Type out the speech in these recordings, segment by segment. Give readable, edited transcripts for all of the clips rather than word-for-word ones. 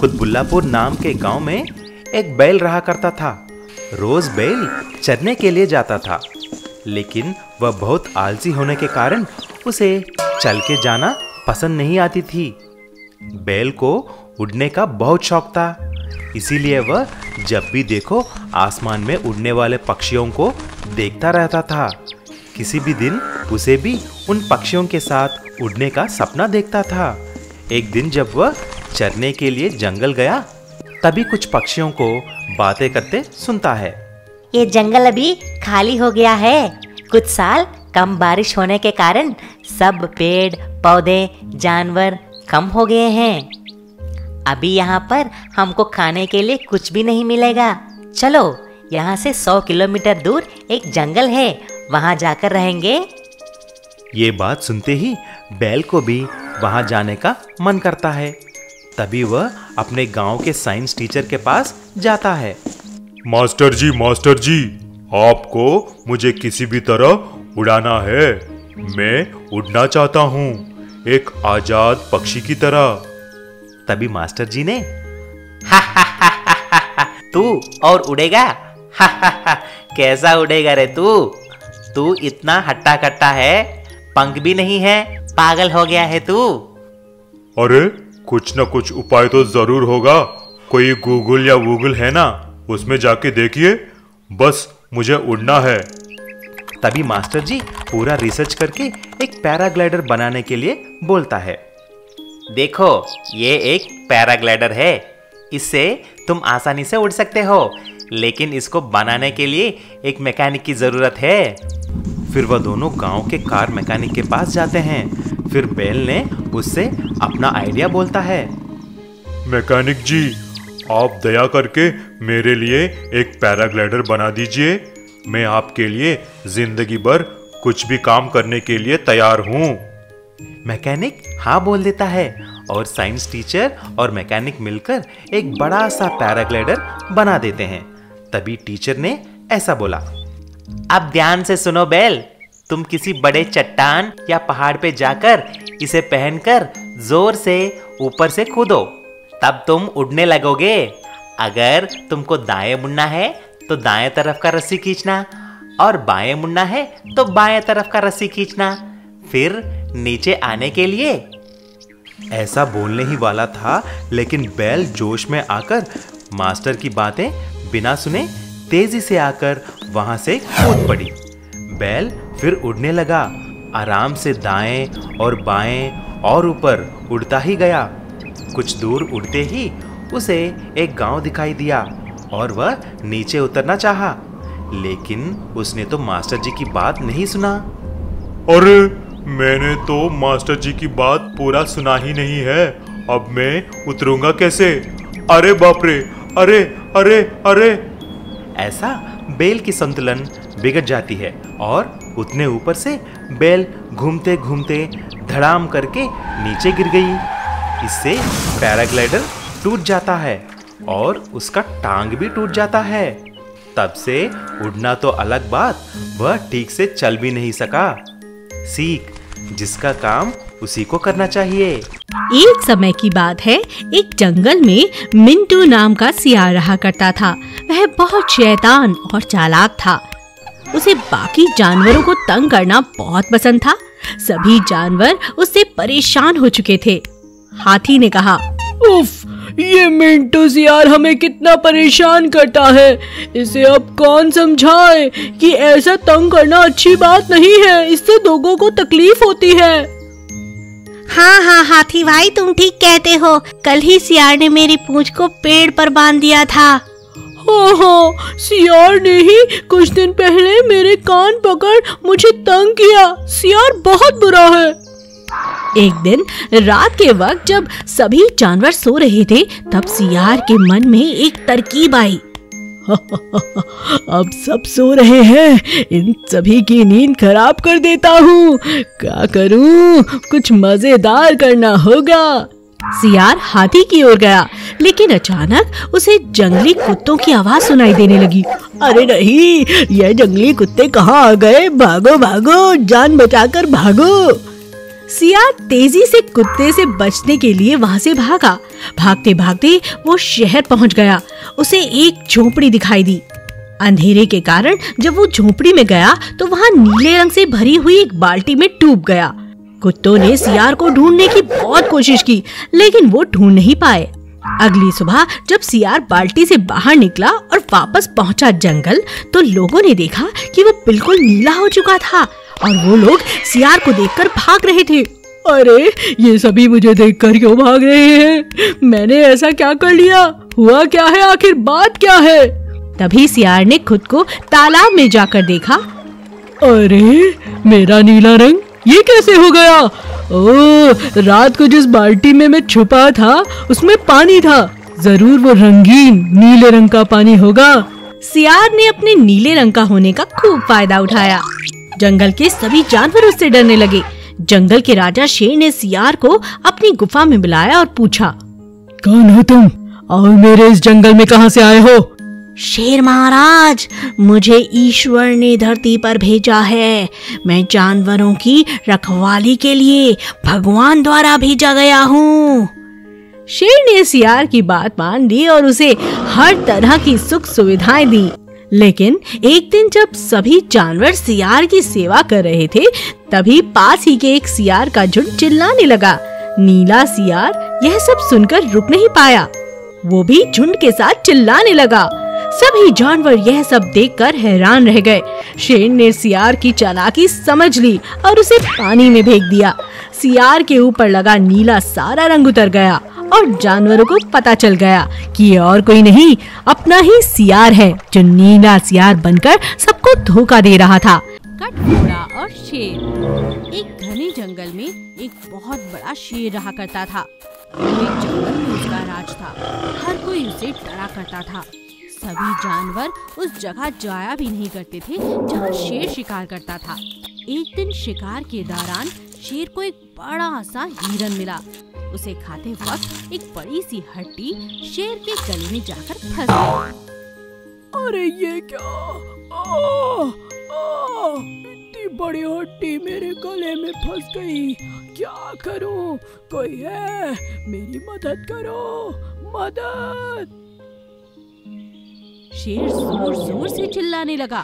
कुतबुल्लापुर नाम के गांव में एक बैल रहा करता था। रोज बैल चरने के लिए जाता था, लेकिन वह बहुत आलसी होने के कारण उसे चल के जाना पसंद नहीं आती थी। बैल को उड़ने का बहुत शौक था, इसीलिए वह जब भी देखो आसमान में उड़ने वाले पक्षियों को देखता रहता था। किसी भी दिन उसे भी उन पक्षियों के साथ उड़ने का सपना देखता था। एक दिन जब वह चरने के लिए जंगल गया, तभी कुछ पक्षियों को बातें करते सुनता है। ये जंगल अभी खाली हो गया है। कुछ साल कम बारिश होने के कारण सब पेड़ पौधे जानवर कम हो गए हैं। अभी यहाँ पर हमको खाने के लिए कुछ भी नहीं मिलेगा। चलो यहाँ से 100 किलोमीटर दूर एक जंगल है, वहाँ जाकर रहेंगे। ये बात सुनते ही बैल को भी वहाँ जाने का मन करता है। तभी वह अपने गांव के साइंस टीचर के पास जाता है। मास्टर जी, आपको मुझे किसी भी तरह उड़ाना है। मैं उड़ना चाहता हूँ एक आजाद पक्षी की तरह। तभी मास्टर जी ने तू और उड़ेगा? कैसा उड़ेगा रे तू इतना हट्टा कट्टा है, पंख भी नहीं है, पागल हो गया है तू। अरे कुछ ना कुछ उपाय तो जरूर होगा। कोई गूगल या वूगल है ना, उसमें जाके देखिए। बस मुझे उड़ना है। तभी मास्टर जी पूरा रिसर्च करके एक पैराग्लाइडर बनाने के लिए बोलता है। देखो, ये एक पैराग्लाइडर है, इससे तुम आसानी से उड़ सकते हो, लेकिन इसको बनाने के लिए एक मैकेनिक की ज़रूरत है। फिर वह दोनों गांव के कार मैकेनिक के पास जाते हैं। फिर बैल ने उससे अपना आइडिया बोलता है। मैकेनिक जी, आप दया करके मेरे लिए एक पैराग्लाइडर बना दीजिए। मैं आपके लिए जिंदगी भर कुछ भी काम करने के लिए तैयार हूँ। मैकेनिक हाँ बोल देता है और साइंस टीचर और मैकेनिक मिलकर एक बड़ा सा पैराग्लाइडर बना देते हैं। तभी टीचर ने ऐसा बोला। अब ध्यान से सुनो बैल, तुम किसी बड़े चट्टान या पहाड़ पे जाकर इसे पहनकर जोर से ऊपर से कूदो, तब तुम उड़ने लगोगे। अगर तुमको दाएं मुड़ना है तो दाएं तरफ का रस्सी खींचना, और बाएं मुड़ना है तो बाएं तरफ का रस्सी खींचना, फिर नीचे आने के लिए। ऐसा बोलने ही वाला था, लेकिन बैल जोश में आकर मास्टर की बातें बिना सुने तेजी से आकर वहां से कूद पड़ी। बैल फिर उड़ने लगा, आराम से दाएं और बाएं और ऊपर उड़ता ही गया। कुछ दूर उड़ते ही उसे एक गांव दिखाई दिया और वह नीचे उतरना चाहा, लेकिन उसने तो मास्टर जी की बात नहीं सुना। अरे, मैंने तो मास्टर जी की बात पूरा सुना ही नहीं है, अब मैं उतरूंगा कैसे? अरे बाप रे, अरे अरे अरे। ऐसा बैल की संतुलन बिगड़ जाती है और उतने ऊपर से बैल घूमते घूमते धड़ाम करके नीचे गिर गई। इससे पैराग्लाइडर टूट जाता है और उसका टांग भी टूट जाता है। तब से उड़ना तो अलग बात, वह ठीक से चल भी नहीं सका। सीख, जिसका काम उसी को करना चाहिए। एक समय की बात है, एक जंगल में मिंटू नाम का सियार रहा करता था। वह बहुत शैतान और चालाक था। उसे बाकी जानवरों को तंग करना बहुत पसंद था। सभी जानवर उससे परेशान हो चुके थे। हाथी ने कहा, उफ, ये मिंटू सियार हमें कितना परेशान करता है। इसे अब कौन समझाए कि ऐसा तंग करना अच्छी बात नहीं है, इससे लोगों को तकलीफ होती है। हाँ हाथी भाई, तुम ठीक कहते हो। कल ही सियार ने मेरी पूंछ को पेड़ पर बांध दिया था। हो, सियार ने ही कुछ दिन पहले मेरे कान पकड़ मुझे तंग किया। सियार बहुत बुरा है। एक दिन रात के वक्त जब सभी जानवर सो रहे थे, तब सियार के मन में एक तरकीब आई। अब सब सो रहे हैं, इन सभी की नींद खराब कर देता हूँ। क्या करूँ? कुछ मजेदार करना होगा। सियार हाथी की ओर गया, लेकिन अचानक उसे जंगली कुत्तों की आवाज सुनाई देने लगी। अरे नहीं, ये जंगली कुत्ते कहाँ आ गए? भागो भागो, जान बचाकर भागो। सियार तेजी से कुत्ते से बचने के लिए वहां से भागा। भागते भागते वो शहर पहुंच गया। उसे एक झोपड़ी दिखाई दी। अंधेरे के कारण जब वो झोपड़ी में गया तो वहां नीले रंग से भरी हुई एक बाल्टी में डूब गया। कुत्तों ने सियार को ढूंढने की बहुत कोशिश की, लेकिन वो ढूंढ नहीं पाए। अगली सुबह जब सियार बाल्टी से बाहर निकला और वापस पहुंचा जंगल, तो लोगों ने देखा कि वो बिल्कुल नीला हो चुका था और वो लोग सियार को देखकर भाग रहे थे। अरे, ये सभी मुझे देखकर क्यों भाग रहे हैं? मैंने ऐसा क्या कर लिया? हुआ क्या है? आखिर बात क्या है? तभी सियार ने खुद को तालाब में जाकर देखा। अरे, मेरा नीला रंग ये कैसे हो गया? ओह, रात को जिस बाल्टी में मैं छुपा था उसमें पानी था। जरूर वो रंगीन नीले रंग का पानी होगा। सियार ने अपने नीले रंग का होने का खूब फायदा उठाया। जंगल के सभी जानवर उससे डरने लगे। जंगल के राजा शेर ने सियार को अपनी गुफा में बुलाया और पूछा, कौन हो तुम और मेरे इस जंगल में कहां से आए हो? शेर महाराज, मुझे ईश्वर ने धरती पर भेजा है। मैं जानवरों की रखवाली के लिए भगवान द्वारा भेजा गया हूँ। शेर ने सियार की बात मान ली और उसे हर तरह की सुख सुविधाएं दी। लेकिन एक दिन जब सभी जानवर सियार की सेवा कर रहे थे, तभी पास ही के एक सियार का झुंड चिल्लाने लगा। नीला सियार यह सब सुनकर रुक नहीं पाया। वो भी झुंड के साथ चिल्लाने लगा। सभी जानवर यह सब देखकर हैरान रह गए। शेर ने सियार की चालाकी समझ ली और उसे पानी में फेंक दिया। सियार के ऊपर लगा नीला सारा रंग उतर गया और जानवरों को पता चल गया कि ये और कोई नहीं, अपना ही सियार है जो नीला सियार बनकर सबको धोखा दे रहा था। कठफोड़ा और शेर। एक घने जंगल में एक बहुत बड़ा शेर रहा करता था। एक जंगल में उसका राज था। हर कोई उसे डरा करता था। सभी जानवर उस जगह जाया भी नहीं करते थे जहाँ शेर शिकार करता था। एक दिन शिकार के दौरान शेर को एक बड़ा सा हिरन मिला। उसे खाते वक्त एक बड़ी सी हड्डी शेर के गले में जाकर फंस गई। अरे ये क्या? इतनी बड़ी हड्डी मेरे गले में फंस गई। क्या करूं? कोई है? मेरी मदद करो, मदद! शेर जोर जोर से चिल्लाने लगा।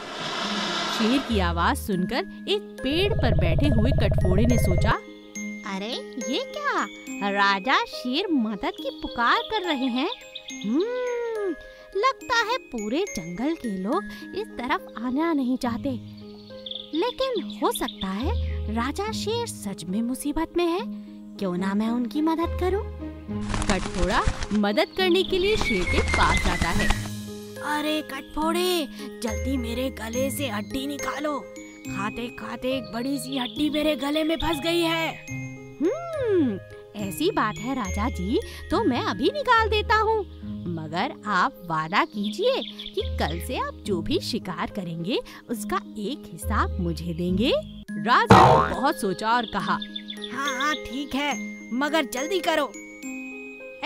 शेर की आवाज सुनकर एक पेड़ पर बैठे हुए कठफोड़े ने सोचा, अरे ये क्या? राजा शेर मदद की पुकार कर रहे हैं। लगता है पूरे जंगल के लोग इस तरफ आना नहीं चाहते। लेकिन हो सकता है राजा शेर सच में मुसीबत में है। क्यों ना मैं उनकी मदद करूं? कठफोड़ा मदद करने के लिए शेर के पास जाता है। अरे कठफोड़े, जल्दी मेरे गले से हड्डी निकालो। खाते खाते एक बड़ी सी हड्डी मेरे गले में फंस गई है। ऐसी बात है राजा जी, तो मैं अभी निकाल देता हूँ। मगर आप वादा कीजिए कि कल से आप जो भी शिकार करेंगे उसका एक हिस्सा मुझे देंगे। राजा ने बहुत सोचा और कहा, हाँ ठीक है, मगर जल्दी करो।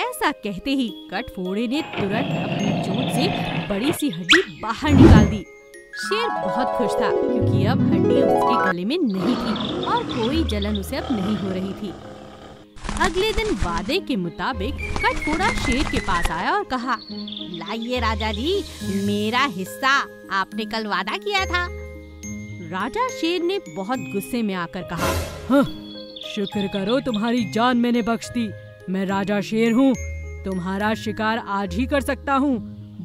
ऐसा कहते ही कठफोड़े ने तुरंत अपनी चोट से बड़ी सी हड्डी बाहर निकाल दी। शेर बहुत खुश था क्योंकि अब हड्डी उसके गले में नहीं थी और कोई जलन उसे अब नहीं हो रही थी। अगले दिन वादे के मुताबिक कठफोड़ा शेर के पास आया और कहा, लाइए राजा जी, मेरा हिस्सा। आपने कल वादा किया था। राजा शेर ने बहुत गुस्से में आकर कहा, हाँ, शुक्र करो तुम्हारी जान मैंने बख्श दी। मैं राजा शेर हूँ, तुम्हारा शिकार आज ही कर सकता हूँ।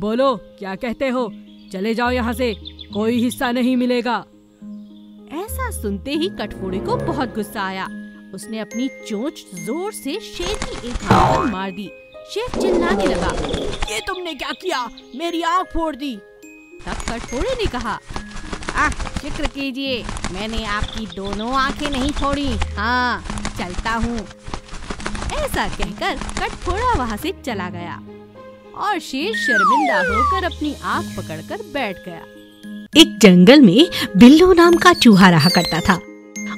बोलो क्या कहते हो? चले जाओ यहाँ से, कोई हिस्सा नहीं मिलेगा। ऐसा सुनते ही कठफोड़े को बहुत गुस्सा आया। उसने अपनी चोंच जोर से शेर की एक आंख पर मार दी। शेर चिल्लाने लगा, ये तुमने क्या किया? मेरी आंख फोड़ दी। तब कठफोड़े ने कहा, आह, शुक्र कीजिए, मैंने आपकी दोनों आँखें नहीं फोड़ी। हाँ, चलता हूँ। ऐसा कहकर कठफोड़ा वहाँ से चला गया और शेर शर्मिंदा होकर अपनी आँख पकड़कर बैठ गया। एक जंगल में बिल्लू नाम का चूहा रहा करता था।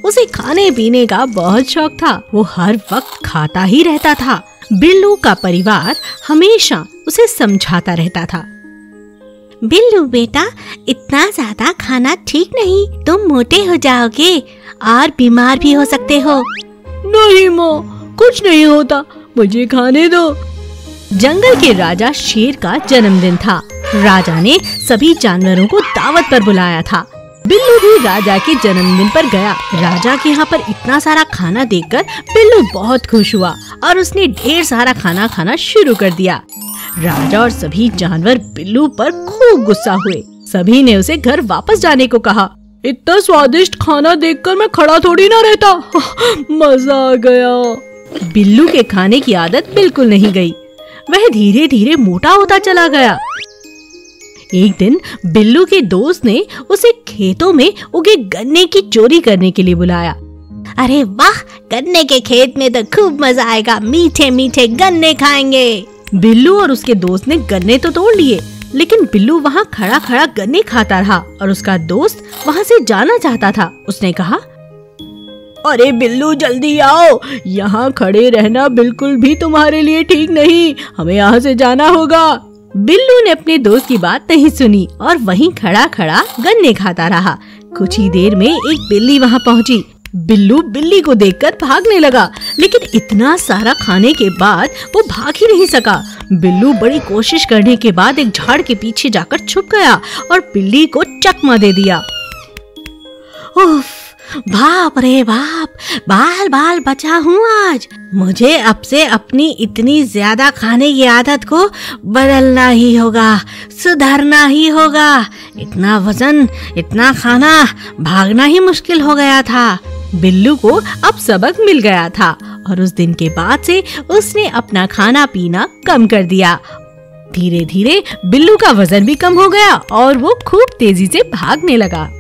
उसे खाने पीने का बहुत शौक था। वो हर वक्त खाता ही रहता था। बिल्लू का परिवार हमेशा उसे समझाता रहता था, बिल्लू बेटा, इतना ज्यादा खाना ठीक नहीं। तुम मोटे हो जाओगे और बीमार भी हो सकते हो। नहीं माँ, कुछ नहीं होता, मुझे खाने दो। जंगल के राजा शेर का जन्मदिन था। राजा ने सभी जानवरों को दावत पर बुलाया था। बिल्लू भी राजा के जन्मदिन पर गया। राजा के यहाँ पर इतना सारा खाना देखकर बिल्लू बहुत खुश हुआ और उसने ढेर सारा खाना खाना शुरू कर दिया। राजा और सभी जानवर बिल्लू पर खूब गुस्सा हुए। सभी ने उसे घर वापस जाने को कहा। इतना स्वादिष्ट खाना देखकर मैं खड़ा थोड़ी ना रहता। मजा आ गया। बिल्लू के खाने की आदत बिल्कुल नहीं गई। वह धीरे धीरे मोटा होता चला गया। एक दिन बिल्लू के दोस्त ने उसे खेतों में उगे गन्ने की चोरी करने के लिए बुलाया। अरे वाह, गन्ने के खेत में तो खूब मजा आएगा, मीठे मीठे गन्ने खाएंगे। बिल्लू और उसके दोस्त ने गन्ने तो तोड़ लिए, लेकिन बिल्लू वहाँ खड़ा खड़ा गन्ने खाता रहा और उसका दोस्त वहाँ से जाना चाहता था। उसने कहा, अरे बिल्लू जल्दी आओ, यहाँ खड़े रहना बिल्कुल भी तुम्हारे लिए ठीक नहीं, हमें यहाँ से जाना होगा। बिल्लू ने अपने दोस्त की बात नहीं सुनी और वहीं खड़ा खड़ा गन्ने खाता रहा। कुछ ही देर में एक बिल्ली वहां पहुंची। बिल्लू बिल्ली को देखकर भागने लगा, लेकिन इतना सारा खाने के बाद वो भाग ही नहीं सका। बिल्लू बड़ी कोशिश करने के बाद एक झाड़ के पीछे जाकर छुप गया और बिल्ली को चकमा दे दिया। बाप रे बाप, बाल बाल बचा हूँ आज। मुझे अब से अपनी इतनी ज्यादा खाने की आदत को बदलना ही होगा, सुधारना ही होगा। इतना वजन, इतना खाना, भागना ही मुश्किल हो गया था। बिल्लू को अब सबक मिल गया था और उस दिन के बाद से उसने अपना खाना पीना कम कर दिया। धीरे धीरे बिल्लू का वजन भी कम हो गया और वो खूब तेजी से भागने लगा।